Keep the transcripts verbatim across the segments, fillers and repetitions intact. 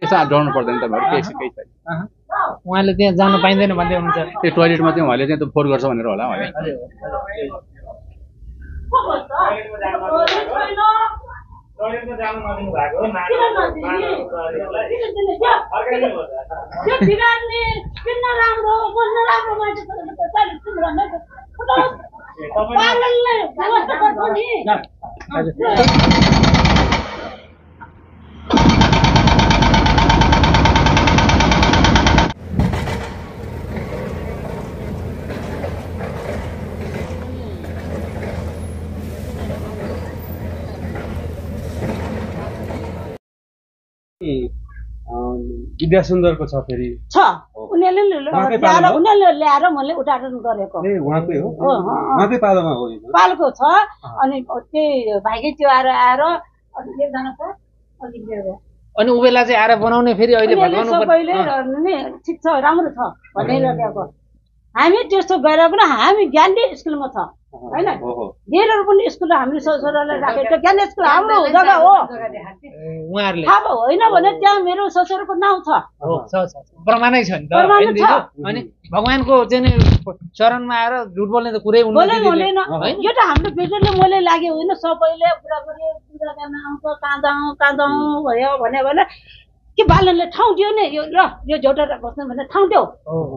त्यसमा हटाउनु पर्दैन त भर्के यसकै छ उहाँले त्यहाँ जान पाइदैन भन्दै हुन्छ त्यो टोयलेटमा चाहिँ उहाँले चाहिँ त फोर्स गर्छ भनेर होला उहाँले टोयलेटमा जानु नदिनु भएको हो नानी त्यो बिगाड्ने किन राम्रो बोल्न राम्रो मान्छे त चालिस तिम्रो पागलले व्यवस्था गर्छ नि विद्या सुन्दरको छ फेरि छ उनीले ल्याएर उनीले ल्याएर मैले उद्घाटन गरेको ए उहाँकै हो उहाँकै पालोमा हो पालको छ अनि त्यही भाइकै त्यो आएर आएर अनि एकजना छ अनि लिएर अनि उबेला चाहिँ आएर बनाउने फेरि अहिले भगाउनु पर्छ सबैले नि ठीक छ राम्रो छ भनेर ल्याएको हामी त्यस्तो गएर पनि हामी ज्ञानले स्कुलमा छ हैन धेरैहरु पनि स्कुल हामीले ससुराललाई राखेको त्यो ज्ञान स्कुल हाम्रो जग्गा हो उहाँहरुले अब होइन भने त्यहाँ मेरो ससुरको नाउँ छ हो छ छ प्रमाणै छ नि त अनि भगवानको चाहिँ चरणमा आएर झुट बोल्ने त कुरै हुँदैन यो त हाम्रो बेजले मैले लाग्यो हैन सबैले बुढाबुढी बुढाकामा आउँछ काँदाऊ काँदाऊ भयो भने भने के बालनले ठाउँ दियो नि यो ल यो झोटा बस्नु भने ठाउँ दियो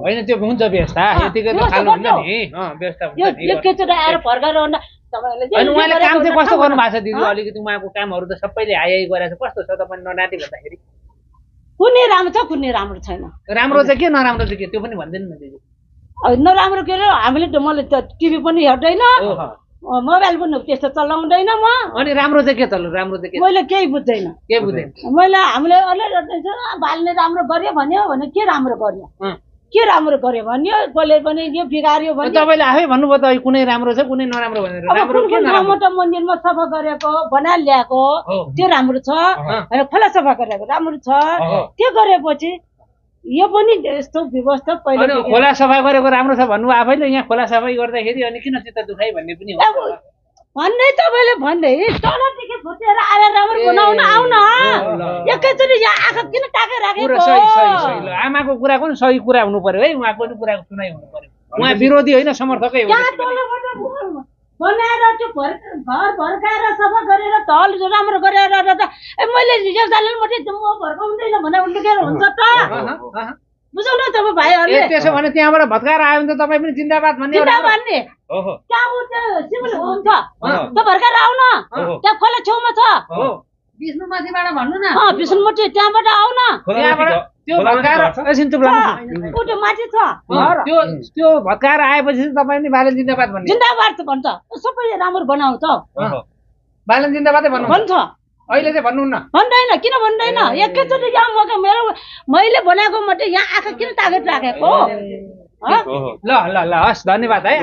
हैन त्यो हुन्छ व्यवस्था यतिकै त खानु हुन्न नि अ व्यवस्था हुन्छ नि यो केचोटा आएर फर्काएर भन्दा तपाईहरुले अनि उहाँले काम चाहिँ कस्तो गर्नु भएको छ दिदी अलिकति उहाँको कामहरु त सबैले हाय हाय गरेछ कस्तो छ तपाईं ननाति भन्दाखेरि कुनै राम्रो छ कुनै राम्रो छैन राम्रो चाहिँ के नराम्रो चाहिँ के त्यो पनि भन्दैन नि दिदी नराम्रो के हो हामीले मैले टिभी पनि हेर्दैन मोबाइल पनि त्यस्तो चलाउँदैन म अनि राम्रो चाहिँ के चल्नु राम्रो चाहिँ के मैले केही बुझ्दैन के बुझ्दैन मैले हामीले अलि बालले राम्रो गर्यो भन्यो भने के राम्रो गर्यो के राम्रो गर्यो भन्यो कसले पनि यो बिगार्यो भन्यो तपाईले आफै भन्नुभयो त कुनै राम्रो छ कुनै नराम्रो भनेर राम्रो के नराम्रो त मन्दिरमा सफा गरेको बना ल्याएको त्यो राम्रो छ र खोला सफा गरेको राम्रो छ त्यो गरेपछि यो पनि यस्तो व्यवस्था पहिले खोला सफाई गरेको राम्रो छ भन्नु आफैले यहाँ खोला सफाई गर्दाखेरि अनि किन चित्त दुखाइ भन्ने पनि हो भन्ने तपाईले भन्दै तलदेखि खोजेर आएर राम्रो बनाउन आउ न एकैचोटी यहाँ आँखा किन टाकेर राखेको सही सही सही ल आमाको कुरा पनि सही कुरा हुनु पर्यो है उहाँको पनि कुराको सुनाइ हुनु पर्यो उहाँ विरोधी होइन समर्थकै हो बनाएर त्यो घर घर भर्काएर सफा गरेर तल राम्रो गरेर मैले हिजो जाने मात्रै म भर्काउँदैन भनेर लुकेर हुन्छ त बुझौ न तपाईँ भाइहरूले त्यसो भने त्यहाँबाट भत्काएर आयो भने त तपाईँ पनि जिन्दाबाद भन्ने जिन्दाबाद नि ओहो त्यहाँ उ त्यो सिभिल हुन्छ त भर्काएर आउ न त्यहाँ खोला छेउमा छ विष्णुमाथिबाट भन्नु न अँ विष्णुमाथि त्यहाँबाट आउ न त्यहाँबाट त्यो भत्काएर एकछिन चुप लाग्नु उ त्यो माथि छ त्यो त्यो भत्काएर आएपछि तपाईँ नि बालन जिन्दाबाद भन्ने जिन्दाबाद त भन्छ सबैले राम्रो बनाउँछ बालन जिन्दाबादै भन्नु भन्छ अहिले चाहिँ भन्नुहुन्न भन्दैन किन भन्दैन एकैचोटि यहाँ मौका मेरो मैले बनाएको मात्रै यहाँ आँखा किन तागेर राखेको ल ल ल हस् धन्यवाद है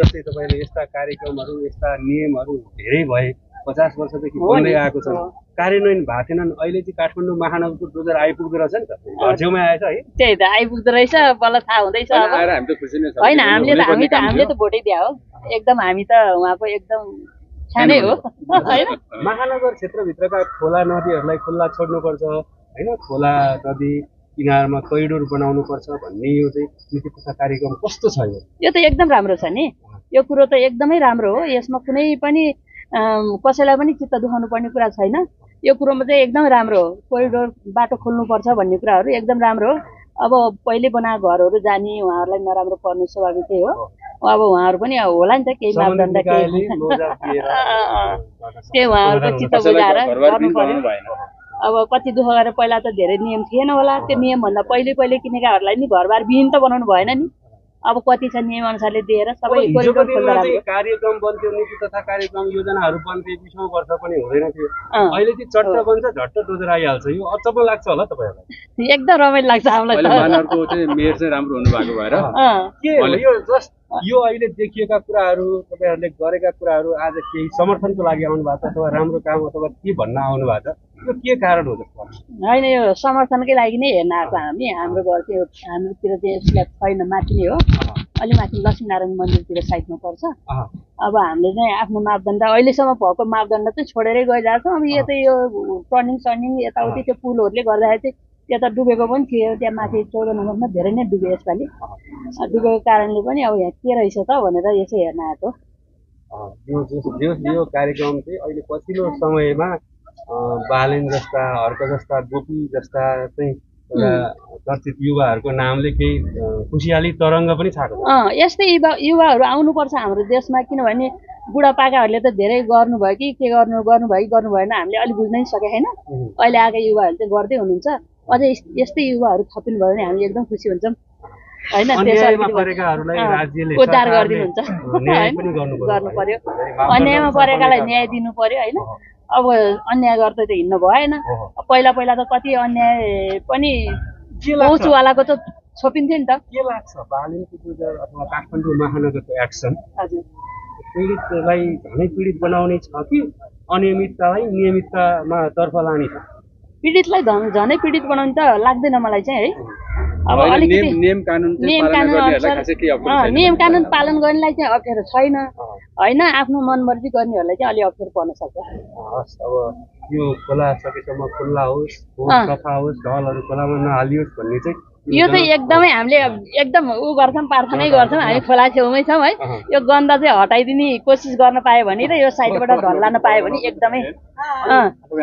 जस्तै तपाईँले यस्ता कार्यक्रमहरू यस्ता नियमहरू धेरै भए पचास वर्षदेखि बन्दै आएको छ कार्यान्वयन भएको थिएन अहिले चाहिँ काठमाडौँ महानगरको डोजर आइपुग्दो रहेछ नि त घर छेउमा आएछ है त्यही त आइपुग्दो रहेछ बल्ल थाहा हुँदैछ होइन हामीले त हामी त हामीले त भोटै दिया हो एकदम हामी त उहाँको एकदम सानै हो होइन महानगर क्षेत्रभित्रका खोला नदीहरूलाई खुल्ला छोड्नुपर्छ होइन खोला नदी किनारमा कोरिडोर बनाउनुपर्छ भन्ने यो चाहिँ नीति तथा कार्यक्रम कस्तो छ यो त एकदम राम्रो छ नि यो कुरो त एकदमै राम्रो हो यसमा कुनै पनि कसैलाई पनि चित्त दुखाउनु पर्ने कुरा छैन यो कुरोमा चाहिँ एकदम राम्रो हो कोरिडोर बाटो खोल्नुपर्छ भन्ने कुराहरू एकदम राम्रो हो अब पहिले बनाएको घरहरू जाने उहाँहरूलाई नराम्रो पर्ने स्वाभाविकै हो अब उहाँहरू पनि होला नि त केही मापदण्ड केही त्यही उहाँहरूको चित्त बुझाएर गर्नु पर्यो अब कति दुःख गरेर पहिला त धेरै नियम थिएन होला त्यो नियमभन्दा पहिले पहिले किनेकाहरूलाई नि घरबार विहीन त बनाउनु भएन नि अब कति छ नियम अनुसारले दिएर सबै कार्यक्रम बन्थ्यो नीति तथा कार्यक्रम योजनाहरू बन्थे बिसौँ वर्ष पनि हुँदैन थियो अहिले चाहिँ चट्ट बन्छ झट्ट डोजर आइहाल्छ यो अचम्म लाग्छ होला तपाईँहरूलाई एकदम रमाइलो लाग्छ हामीलाई मेयर चाहिँ राम्रो हुनुभएको भएर के यो जस्ट यो अहिले देखिएका कुराहरू तपाईँहरूले गरेका कुराहरू आज केही समर्थनको लागि आउनु भएको छ अथवा राम्रो काम अथवा के भन्न आउनु भएको छ यो के कारण हो त्यसको होइन यो समर्थनकै लागि नै हेर्न आएको हामी हाम्रो घर चाहिँ हाम्रोतिर चाहिँ स्ल्याब छैन माथि नै हो अलि माथि लक्ष्मीनारायण मन्दिरतिर साइडमा पर्छ अब हामीले चाहिँ आफ्नो मापदण्ड अहिलेसम्म भएको मापदण्ड चाहिँ छोडेरै गइरहेको छौँ अब यो त यो टर्निङ सर्निङ यताउति त्यो पुलहरूले गर्दाखेरि चाहिँ त्यता डुबेको पनि थियो, त्यहाँ माथि चौध नम्बरमा धेरै नै डुबे, यसपालि डुबेको कारणले पनि अब यहाँ के रहेछ त भनेर यसो हेर्न आएको। यो कार्यक्रम चाहिँ अहिले पछिल्लो समयमा बालेन जस्ता हर्क जस्ता गोपी जस्ता चाहिँ चर्चित युवाहरूको नामले केही खुसियाली तरङ्ग पनि छाएको छ। यस्तै युवा युवाहरू आउनुपर्छ हाम्रो देशमा, किनभने बुढापाकाहरूले त धेरै गर्नुभयो कि के गर्नु गर्नुभयो कि गर्नु भएन हामीले अलिक बुझ्नै सकेको छैन। अहिले आएका युवाहरूले चाहिँ गर्दै हुनुहुन्छ, अझै यस्तै युवाहरू थपिनु भयो भने हामी एकदम खुसी हुन्छौँ होइन। उद्धार गरिदिनु हुन्छ, गर्नु पर्यो, अन्यायमा परेकालाई न्याय दिनु पर्यो होइन। अब अन्याय गर्दै त हिँड्नु भएन, पहिला पहिला त कति अन्याय पनि पहुँचवालाको त छोपिन्थ्यो नि त। के लाग्छ बालिनको जुझार अथवा काठमाडौँ महानगरको एक्सन पीडितलाई झनै पीडित बनाउने छ कि अनियमिततालाई नियमिततामा तर्फ लाने छ? पीडितलाई झनै पीडित बनाउनु त लाग्दैन मलाई चाहिँ है। अब अलिकति नियम कानुन पालन गर्नेलाई चाहिँ अप्ठ्यारो छैन होइन, आफ्नो मनमर्जी गर्नेहरूलाई चाहिँ अलिक अप्ठ्यारो पर्न सक्छ। हस्, अब यो खोला सकेसम्म खुल्ला होस्, सफा होस्, ढलहरू खोलामा नहालियोस् भन्ने चाहिँ यो चाहिँ एकदमै हामीले एकदम ऊ गर्छौँ, प्रार्थनै गर्छौँ। हामी खोला छेउमै छौँ है, यो गन्ध चाहिँ हटाइदिने कोसिस गर्न पायो भने र यो साइडबाट ढल लान पायो भने एकदमै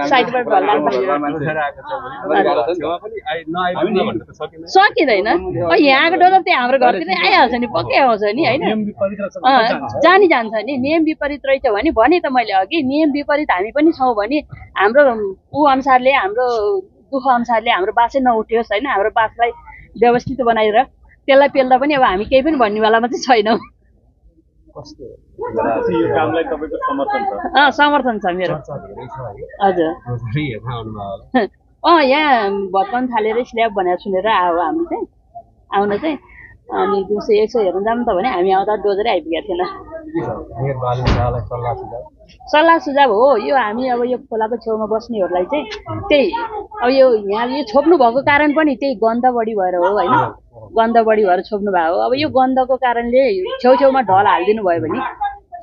साइडबाट ढल लान सकिँदैन। यहाँको डोजर त्यहाँ हाम्रो घरतिर आइहाल्छ नि, पक्कै आउँछ नि होइन, जानी जान्छ नि। नियम विपरीत रहेछ भने भने त मैले अघि नियम विपरीत हामी पनि छौँ भने हाम्रो ऊ अनुसारले हाम्रो दुःख अनुसारले हाम्रो बासै नउठियोस् होइन। हाम्रो बासलाई व्यवस्थित बनाएर त्यसलाई पेल्दा पनि अब हामी केही पनि भन्नेवालामा चाहिँ छैनौँ। समर्थन छ मेरो। हजुर अँ, यहाँ भत्कन थालेर स्ल्याब भनेर सुनेर आयो हामी चाहिँ, आउन चाहिँ अनि दिउँसो यसो हेर्नु जाऊँ त भने हामी आउँदा डोजरै आइपुगेको थिएन। सल्लाह सुझाव हो यो, हामी अब यो खोलाको छेउमा बस्नेहरूलाई चाहिँ त्यही अब यो यहाँ यो छोप्नु भएको कारण पनि त्यही गन्ध बढी भएर हो होइन, गन्ध बढी भएर छोप्नु भएको हो। अब यो गन्धको कारणले छेउछेउमा ढल हालिदिनु भयो भने,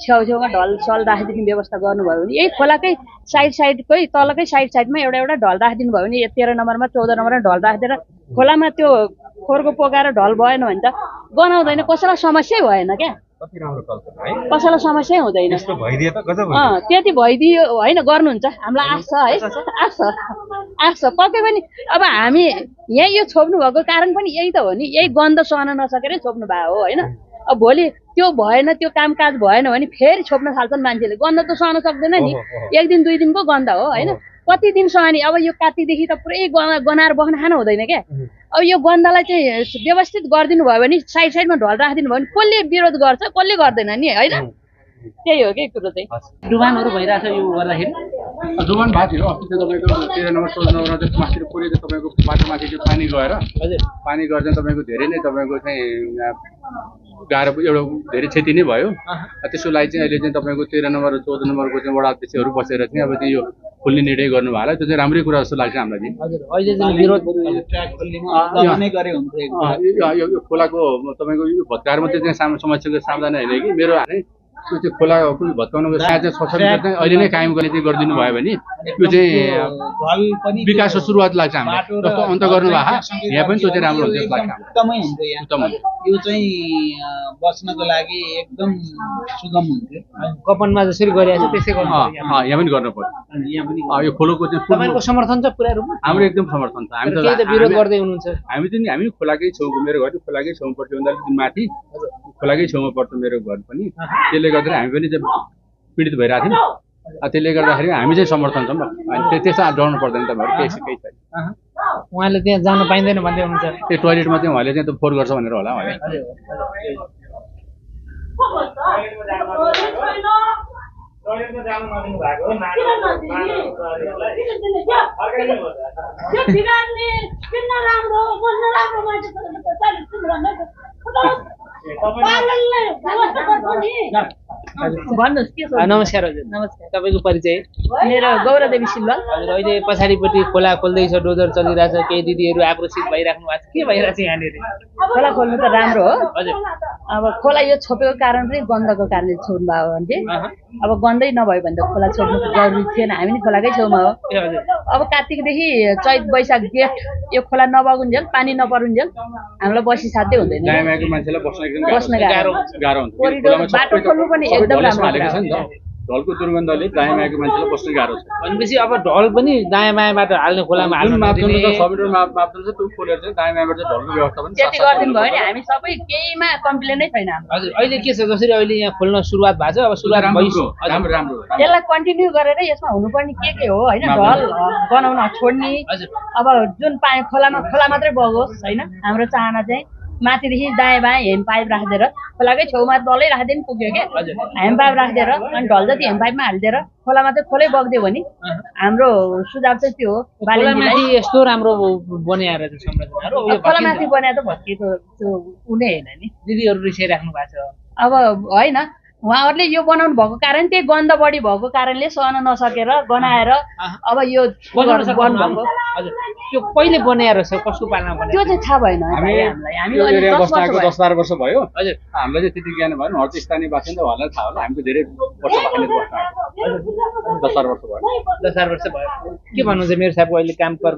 छेउछेउमा ढल सल राखिदिने व्यवस्था गर्नुभयो भने, यही खोलाकै साइड साइडकै तलकै साइड साइडमा एउटा एउटा ढल राखिदिनु भयो भने, तेह्र नम्बरमा चौध नम्बरमा ढल राखिदिएर खोलामा त्यो खोरको पोकाएर ढल भएन भने त गनाउँदैन, कसैलाई समस्या भएन क्या, कसैलाई समस्या हुँदैन। त्यति भइदियो होइन, गर्नुहुन्छ हामीलाई आश छ है, आश छ आश छ पक्कै पनि। अब हामी यही यो छोप्नु भएको कारण पनि यही त हो नि, यही गन्ध सहन नसकेरै छोप्नु भएको हो होइन। अब भोलि त्यो भएन, त्यो कामकाज भएन भने फेरि छोप्न थाल्छन् मान्छेले, गन्ध त सहन सक्दैन नि, एक दिन दुई दिनको गन्ध हो होइन, कति दिन सहने। अब यो कातीदेखि त पुरै गनाएर बस्न खान हुँदैन क्या। अब यो गन्धलाई चाहिँ व्यवस्थित गरिदिनु भयो भने, साइड साइडमा ढल राखिदिनु भयो भने कसले विरोध गर्छ, कसले गर्दैन नि होइन। त्यही हो क्या कुरो चाहिँ। डुबानहरू भइरहेको छ यो गर्दाखेरि, डुबान भएको थियो अस्ति तपाईँको तेह्र नम्बर चौध नम्बर माथितिर पुरै तपाईँको बाटोमाथि त्यो पानी गएर, पानी गर्दा तपाईँको धेरै नै तपाईँको चाहिँ गाह्रो एउटा धेरै क्षति नै भयो। त्यसको लागि चाहिँ अहिले चाहिँ तपाईँको तेह्र नम्बर चौध नम्बरको चाहिँ वडा अध्यक्षहरू बसेर चाहिँ अब चाहिँ यो खोल्ने निर्णय गर्नुभयो होला, त्यो चाहिँ राम्रै कुरा जस्तो लाग्छ हामीलाई चाहिँ। यो खोलाको तपाईँको यो भत्कारमा त्यो चाहिँ समस्याको सामना होइन कि मेरो त्यो खोला भत्काउनुको साझा सक्षम चाहिँ अहिले नै कायम गरेर चाहिँ गरिदिनु भयो भने त्यो चाहिँ विकासको सुरुवात लाग्छ हामीलाई। जस्तो अन्त गर्नुभएको यहाँ पनि त्यो चाहिँ राम्रो हुन्छ जस्तो लाग्छ। एकदमै हुन्छ यहाँ, यो चाहिँ बस्नको लागि एकदम सुगम हुन्थ्यो। कपनमा जसरी गरिरहेको छ त्यसै गर्नु पर्यो, यहाँ पनि गर्नु पर्यो। यहाँ पनि यो खोलाको चाहिँ तपाईँको समर्थन छ पुरा रूपमा? हाम्रो एकदम समर्थन छ। हामी त विरोध गर्दै हुनुहुन्छ, हामी चाहिँ हामी खोलाकै छेउको, मेरो घर खोलाकै छेउमा पर्थ्यो, भन्दा अलिकति माथि खोलाकै छेउमा पर्थ्यो मेरो घर पनि। त्यसले गर्दा हामी पनि चाहिँ पीडित भइरहेको थियौँ, त्यसले गर्दाखेरि हामी चाहिँ समर्थन छौँ। अनि त्यसमा डराउनु पर्दैन तपाईँहरू, केही केही छैन। उहाँले त्यहाँ जानु पाइँदैन भन्दै हुनुहुन्छ, त्यो टोइलेटमा चाहिँ उहाँले चाहिँ फोहोर गर्छ भनेर होला उहाँले। नमस्कार हजुर। नमस्कार, तपाईको परिचय? मेरो गौरदेवी सिल्वा। हजुर, अहिले पछाडीपट्टि खोला खोल्दैछ, डोजर चलिरहेछ, केही दिदीहरू आक्रोशित भइराख्नु भएको छ, के भइरहेछ यहाँनिर? खोला खोल्नु त राम्रो हो हजुर। अब खोला यो छोपेको कारण पनि गन्धको कारणले छोड्नु भयो भने अब गन्दै नभयो भने त खोला छोड्नु जरुरी थिएन, हामी नि खोलाकै छेउमा हो। अब कार्तिकदेखि चैत वैशाख जेठ यो खोला नबगुन्जेल पानी नपरुन्जेल हामीलाई बसी साध्य हुँदैन, बस्न गाह्रो हुन्छ। बाटो खोल्नु पनि एकदम राम्रो, ढलको दुर्गन्धले दायाँ मायाको मान्छेलाई बस्न गाह्रो छ। भनेपछि अब ढल पनि दायाँ मायाबाट हाल्ने खोलामा हाल्नु मापदण्ड छ, सबै मापदण्ड छ, त्यो खोलेर चाहिँ दायाँ मायाबाट ढलको व्यवस्था पनि त्यति गर्दिनु भयो नि। हामी सबै केहीमा कम्प्लेन नै छैन हाम्रो। हजुर, अहिले के छ जसरी अहिले यहाँ खोल्न सुरुवात भएको छ, अब सुरुवात भइसक्यो, राम्रो राम्रो हो, त्यसलाई कन्टिन्यू गरेर यसमा हुनुपर्ने के के हो हैन, ढल बनाउन छोड्ने। अब जुन पाए खोलामा खोला मात्रै बगोस् हैन, हाम्रो चाहना चाहिँ माथिदेखि दायाँ बायाँ हेम पाइप राखिदिएर खोलाकै छेउमा तलै राखिदिए पनि पुग्यो क्या। हेम पाइप राखिदिएर अनि ढल जति हेम पाइपमा हालिदिएर खोला मात्रै खोलै बगिदियो भने हाम्रो सुझाव चाहिँ त्यो हो। खोलामाथि यस्तो राम्रो बनाएर संरचनाहरू खोलामाथि बनाए त भत्किएको त्यो उनी होइन नि, दिदीहरू रिसाइराख्नु भएको छ। अब होइन, उहाँहरूले यो बनाउनु भएको कारण त्यही गन्ध बढी भएको कारणले सहन नसकेर बनाएर अब यो बनाउनु त्यो कहिले बनाएर कसको पालना बनाएर त्यो चाहिँ थाहा भएन हामीलाई। हामी बस्दाको दस बाह्र वर्ष भयो हजुर, हामीलाई चाहिँ त्यति ज्ञान भएन, हर स्थानीय बासिन्दा उहाँलाई थाहा होला। हामी त धेरै वर्ष बस्नु दस बाह्र वर्ष भयो दस बाह्र वर्ष भयो। के भन्नुहुन्छ मेरो साहबको अहिले काम कर्म?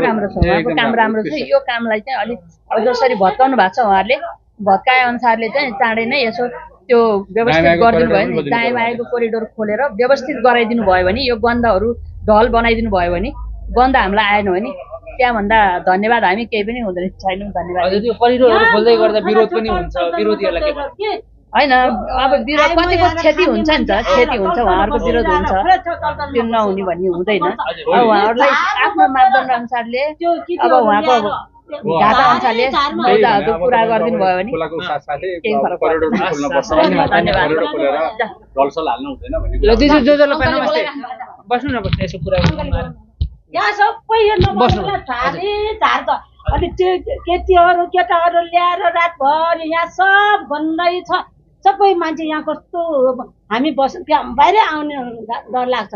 काम राम्रो छ, उहाँको काम राम्रो छ। यो कामलाई चाहिँ अलिक अब जसरी भत्काउनु भएको छ उहाँहरूले, भत्काए अनुसारले चाहिँ चाँडै नै यसो त्यो व्यवस्थित गरिदिनु भयो भने, दायाँ बायाँको कोरिडोर खोलेर व्यवस्थित गराइदिनु भयो भने, यो गन्धहरू ढल बनाइदिनु भयो भने, गन्ध हामीलाई आएन भने त्यहाँभन्दा धन्यवाद हामी केही पनि हुँदैन छैन। धन्यवाद हजुर। त्यो कोरिडोरहरू खोल्दै गर्दा विरोध पनि हुन्छ, विरोधीहरूलाई के भन्नु? होइन, अब विरोध कतिको क्षति हुन्छ नि त, क्षति हुन्छ, उहाँहरूको विरोध हुन्छ, त्यो नहुने भन्ने हुँदैन। अब उहाँहरूलाई आफ्नो मापदण्ड अनुसारले अब उहाँको कुरा गरिदिनु भयो भने बस्नु नबस्नु यसो कुरा बस्नु। अनि त्यो केटीहरू केटाहरू ल्याएर रातभरि यहाँ सब गन्दै छ, सबै मान्छे यहाँ कस्तो हामी बस बाहिर आउने डर लाग्छ।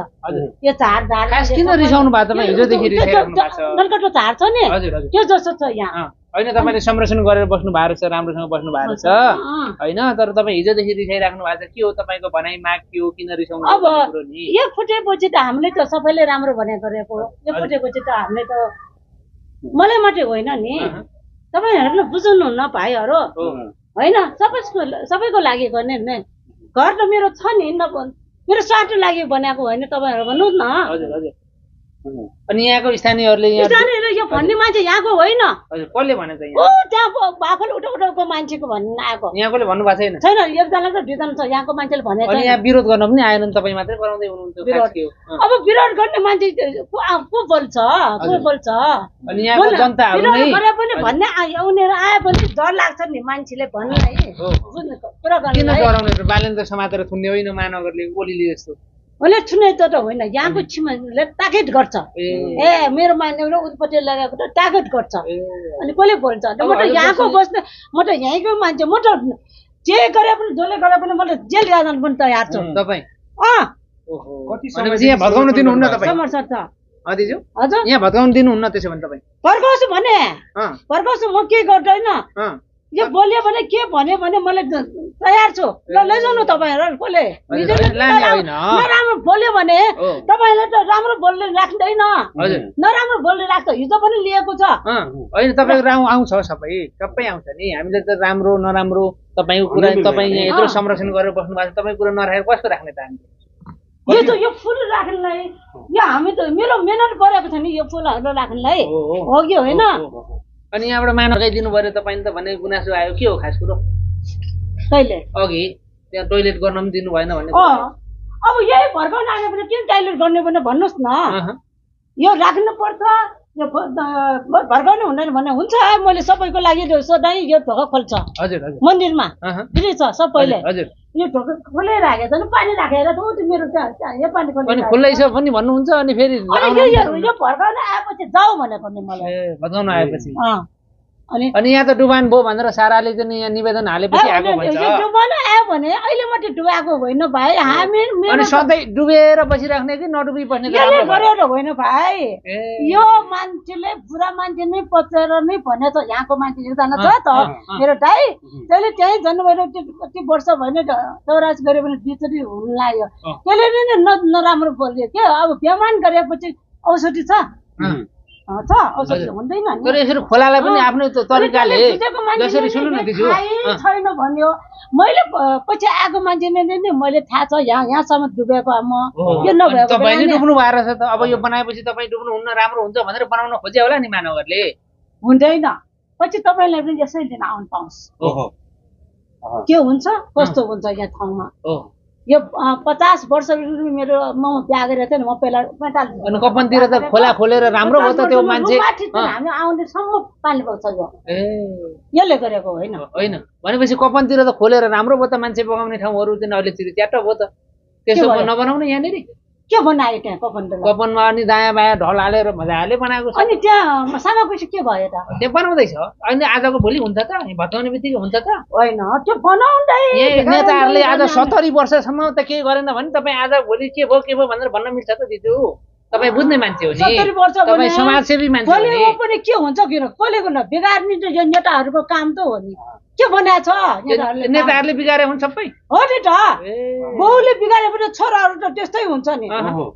यो झार झार किन रिसाउनु भएको? तपाईँ हिजोदेखि रिसाइराख्नु भएको छ, नलकटो झार छ नि त्यो जस्तो छ यहाँ होइन। तपाईँले संरक्षण गरेर बस्नु भएको छ, राम्रोसँग बस्नु भएको छ होइन, तर तपाईँ हिजोदेखि रिसाइराख्नु भएको छ, के हो तपाईँको भनाइ, माग के हो, किन रिसाउनु? अब यो फुटेपछि त हामीले त सबैले राम्रो भने गरेको हो, यो फुटेपछि त हामीले त मलाई मात्रै होइन नि, तपाईँहरूले बुझ्नु न भाइहरू होइन, सबैको सबैको लागि गर्ने नि। घर त मेरो छ नि, मेरो स्वार्थको लागि बनाएको होइन, तपाईँहरू भन्नुहोस् न। हजुर हजुर। अनि यहाँको स्थानीयहरूले स्थानीयहरू यो भन्ने मान्छे यहाँको होइन, कसले भने त्यहाँ बाफल उठो उठोको मान्छेको भन्नु आएको, यहाँकोले भन्नु भएको छैन छैन एकजना त दुईजना छ यहाँको मान्छेले भनेको छैन। यहाँ विरोध गर्न पनि आएन नि, तपाईँ मात्रै गराउँदै हुनुहुन्थ्यो। अब विरोध गर्ने मान्छे को बोल्छ, को बोल्छ? अनि यहाँको जनताहरु नै गरे पनि भन्ने आयो, उनीहरु आए पनि डर लाग्छ नि मान्छेले भन्नु है, बुझ्नु कुरा गर्ने किन गराउने र बालेन त समातेर थुन्ने होइन, मानवहरूले ओलीले जस्तो उसले छुने त होइन, यहाँको छिमेकीले टार्गेट गर्छ। ए मेरो मान्छेले उत्पत्ति लगाएको त टार्गेट गर्छ, अनि कसले बोल्छ? म त यहाँको बस्ने, म त यहीँको मान्छे, म त जे गरे पनि जसले गरे पनि म त जेल जान पनि तयार छु। तपाईँ यहाँ भत्काउनु दिनुहुन्न, समर्थन छ हजुर, यहाँ भत्काउनु दिनुहुन्न। त्यसो भने तपाईँ फर्काउँछु भने फर्काउँछु, म के गर्दैन। यो बोल्यो भने के भन्यो भने मलाई तयार छु, ल लैजाउनु तपाईँहरू। कसले नराम्रो बोल्यो भने तपाईँले त राम्रो बोल्ने राख्दैन, नराम्रो बोल्ने राख्छ। हिजो पनि लिएको छ होइन, तपाईँको राम आउँछ, सबै सबै आउँछ नि। हामीले त राम्रो नराम्रो तपाईँको कुरा, तपाईँ यहाँ यत्रो संरक्षण गरेर बस्नु भएको छ, तपाईँको कुरा नराखेर कसको राख्ने त हामीले? यो त यो फुल राख्नलाई यो हामी त मेरो मेहनत गरेको छ नि, यो फुलहरू राख्नलाई हो कि होइन? अनि यहाँबाट मानव लगाइदिनु भयो तपाईँले त भने गुनासो आयो, के हो खास कुरो? टोइलेट अघि त्यहाँ टोइलेट गर्न पनि दिनु भएन भने अब यही फर्काउनु आयो भने किन टोइलेट गर्ने भने भन्नुहोस् न। यो राख्नुपर्छ, यो फर्काउनु हुँदैन भने हुन्छ। मैले सबैको लागि सधैँ यो ढोका खोल्छ मन्दिरमा, बुझ्दै छ सबैले। यो ढोका खोलेर राखेको छ भने पानी राखेर त उति मेरो यो पानी खुल्लै छ पनि भन्नुहुन्छ, अनि फेरि यो फर्काउन आएपछि जाऊ भनेको नि मलाई, भत्काउन आएपछि। डुबान भो भनेर साराले निवेदन हालेपछि आको भन्छ। डुबान आयो भने अहिले मात्र डुबाको होइन भाइ, हामी अनि सधैँ डुबेर बसिराख्ने कि नडुबी बस्ने गरेर होइन भाइ। यो मान्छेले बुढा मान्छे नै पचेर नै भने त यहाँको मान्छे एकजना छ त मेरो दाइ, त्यसले त्यही जन्मभएर कति वर्ष भएन दौराज गरे भने बिचरी हुन्लायो, त्यसले नै नराम्रो बोल्यो के। अब बेमान गरेपछि औषधि छ तर यसरी खोलालाई पनि आफ्नो तरिकाले जसरी सुन्नु न दिजु छैन भन्यो। मैले पछि आएको मान्छेले नै मैले थाहा छ यहाँ यहाँसम्म डुबेको म के नभएको तपाईले डुब्नु भएर छ त। अब यो बनाएपछि तपाईँ डुब्नु हुन्न राम्रो हुन्छ भनेर बनाउन खोजे होला नि मानवहरूले, हुँदैन। पछि तपाईलाई पनि यसै दिन आउन पाउस के हुन्छ कस्तो हुन्छ यहाँ ठाउँमा। यो पचास वर्ष मेरो म बिहा गरेको थिएँ नि, म पहिला पैँतालिस कपनतिर त खोला खोलेर राम्रो भयो त त्यो मान्छे, हामी आउँदैसम्म पानी पर्छ यो यसले गरेको होइन होइन। भनेपछि कपनतिर त खोलेर राम्रो भयो त मान्छे बगाउने ठाउँहरू चाहिँ अहिले तिर च्याट भयो त, त्यसो नबनाउने यहाँनिर के बनायो त्यहाँ कपन कपनमा अनि दायाँ बायाँ ढल हालेर मजाले बनाएको छ। अनि त्यहाँ सामाकुसी के भयो त त्यो बनाउँदैछ अनि आजको भोलि हुन्छ त भत्काउने बित्तिकै हुन्छ त होइन। त्यो बनाउँदै नेताहरूले आज सत्तरी वर्षसम्म त केही गरेन भने तपाईँ आज भोलि के भयो के भयो भनेर भन्न मिल्छ त दिजु। तपाईँ बुझ्ने मान्छे हो नि, तपाईँ समाजसेवी मान्छे हो नि। पनि के हुन्छ किन कसलेको न बिगार्ने त यो नेताहरूको काम त हो नि, के बनाएको छ नेताहरूले बिगारे हुन् सबै हो नि त। बहुले बिगारेपछि छोराहरू त त्यस्तै हुन्छ नि,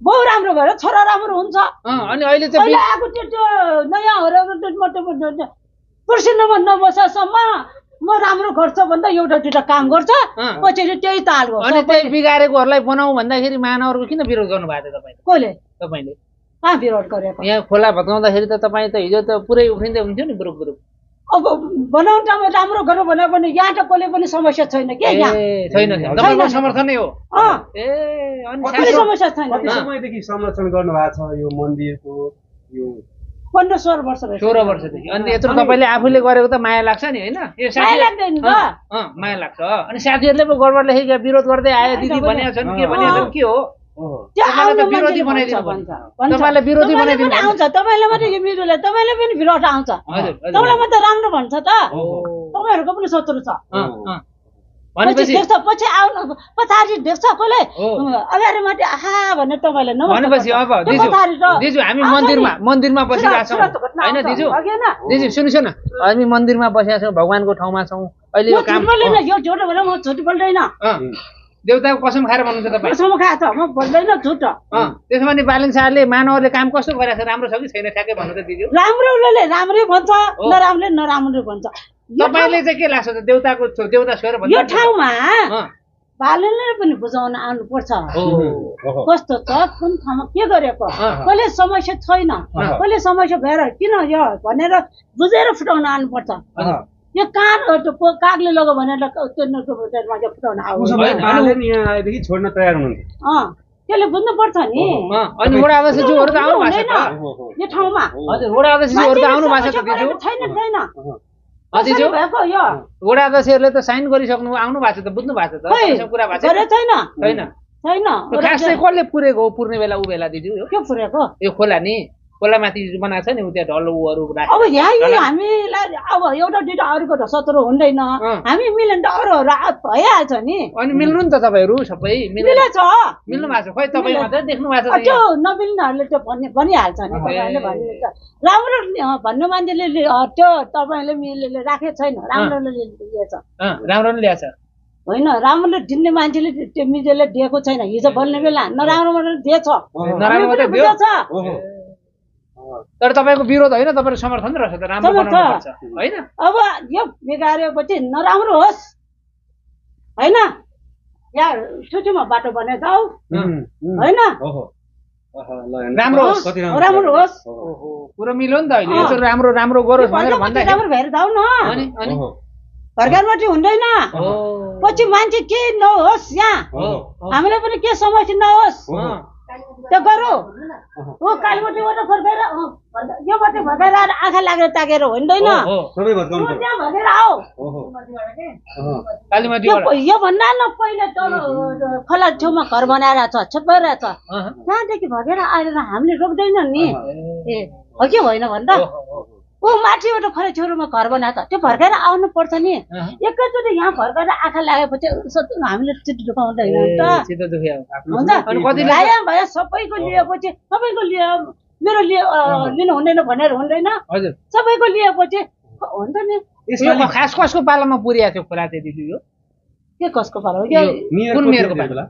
बहु राम्रो भएर छोरा राम्रो हुन्छ। अनि अहिले चाहिँ आएको त्यो नयाँहरू कुर्सीमा नबसेसम्म म राम्रो गर्छ भन्दा एउटा दुईवटा काम गर्छ पछि त्यही ताल गर्छ। अनि त्यही बिगारेकोहरूलाई बनाऊ भन्दाखेरि मानवहरूको किन विरोध गर्नुभएको थियो तपाईँ कसले तपाईँले कहाँ विरोध गरेको? यहाँ खोला भत्काउँदाखेरि त तपाईँ त हिजो त पुरै उफ्रिँदै हुन्थ्यो नि बुरुक बुरुक। अब बनाउनु त अब राम्रो गर्नु भन्यो भने यहाँ त कसले पनि समस्या छैन के, यहाँ छैन तपाईको समर्थनै हो। ए अनि कसले समस्या छैन? कति समयदेखि संरक्षण गर्नु भएको छ यो मन्दिरको? यो पन्ध्र सोह्र वर्ष भयो, सोह्र वर्षदेखि। अनि यत्रो तपाईँले आफूले गरेको त माया लाग्छ नि होइन, यो साथी लाग्दैन त माया लाग्छ। अनि साथीहरूले पो गडबड लेखेका विरोध गर्दै आए दिदी भनेका छन् के भनेछन् के हो विरोधी बनाइदिनु भन्छ। तपाईँलाई विरोधी बनाइदिनु आउँछ तपाईँलाई मात्रै यो मिरुले तपाईँलाई पनि विरोध आउँछ, तपाईँलाई मात्रै राम्रो भन्छ त तपाईँहरूको पनि शत्रु छ। भनेपछि देख्छ पछि आउनु पछाडि देख्छ कसले अगाडि मात्रै आहा भने तपाईँलाई न भनेपछि। अब दिजु दिजु हामी मन्दिरमा मन्दिरमा बसिरहेका छौँ होइन दिजु दिजु सुन्नुहोस् न, हामी मन्दिरमा बसेका छौँ भगवानको ठाउँमा छौँ। अहिले यो काम यो झुट भने म झुट बोल्दैन, देउताको कसम खाएर भन्नुहुन्छ तपाईँ कसम खाएछ म बोल्दैन झुट। त्यसो भने बालन शाहले मानवहरूले काम कस्तो गरेको छ राम्रो छ कि छैन ठ्याक्कै भन्नु त दिजु। राम्रो उसले राम्रै भन्छ नराम्रोले नराम्रो भन्छ। तपाईँले चाहिँ के लाग्छ त देउताको देउता छोएर भन्नु यो ठाउँमा बालनले पनि बुझाउन आउनुपर्छ कस्तो छ कुन ठाउँमा के गरेको कसले समस्या छैन कसले समस्या भएर किन यो भनेर बुझेर फुटाउन आउनुपर्छ। यो कान कागले लग्यो भनेर फुटाउन आएदेखि छोड्न तयार हुनुहुन्छ त्यसले बुझ्नुपर्छ नि। अनि वडा अध्यक्षज्यूहरू त आउनु भएको छ यो ठाउँमा? हजुर वडा अध्यक्षज्यूहरू त आउनु भएको छ छैन छैन हजुर भएको यो वडा अध्यक्षहरूले त साइन गरिसक्नु आउनु भएको छ त बुझ्नु भएको छ त कुरा भएको छैन छैन छैन। खास चाहिँ कसले पुरेको हो पुर्ने बेला ऊ बेला दिदी हो के पुरेको यो खोला नि खोलामाथि बनाएको छ नि उ त्यहाँ ढलहरू। अब यहाँ हामीलाई अब एउटा दुईवटा अरूको त सत्र हुँदैन, हामी मिल्ने त अरूहरू भइहाल्छ नि। अनि मिल्नु नि त तपाईँहरू सबै मिलेर छ मिल्नु भएको छ, खै तपाईँ मात्रै देख्नु भएको छ त्यो नमिल्नेहरूले त्यो भन्ने भनिहाल्छ नि। तपाईँहरूले भन्नुहुन्छ राम्रो भन्नु मान्छेले त्यो तपाईँले मिलेर राखेको छैन राम्रोले लिएछ राम्रोले ल्याएछ होइन राम्रो दिने मान्छेले त्यो मिलेर दिएको छैन। हिजो भन्ने बेला नराम्रो मात्रै दिएछ नराम्रो तर तपाईँको विरोध होइन तपाईँको समर्थन रहेछ त राम्रो बनाउनुपर्छ होइन। अब यो बिगारेपछि नराम्रो होस् होइन यार सुटीमा बाटो बनाएर जाऊ होइन राम्रो होस् राम्रो होस् पुरो मिल्यो नि त। अहिले यत्रो राम्रो राम्रो गरोस् भनेर भन्दा राम्रो भएर जाऊ न फर्काबाट हुँदैन, पछि मान्छे के नहोस् यहाँ हामीलाई पनि के समस्या नहोस् त्यो गरौ। ऊ कालीबाट फर्काएर योबाट फर्काएर आएर आँखा लागेर ताकेर हुँदैन भनेर आऊ यो भन्दा न पहिला खोला छेउमा घर बनाएर छ छेपाएर छ त्यहाँदेखि भगेर आएर हामीले रोक्दैन नि हो के होइन भन्दा ऊ माटीबाट फरे छोरोमा घर बना त त्यो फर्केर आउनु पर्छ नि। एकैचोटी यहाँ फर्केर आँखा लागेपछि हामीले चित्त दुखाउँदै हुन्छ त चित्त दुख्याउ हुन्छ। अनि कति लायो भयो सबैको लिएपछि सबैको लियो मेरो लिनु हुँदैन भनेर हुँदैन हजुर सबैको लिएपछि हुन्छ नि। यसमा खास कसको पालामा पुर्या थियो खोला त्यति यो के कसको पाला हो के कुन मेयरको पाला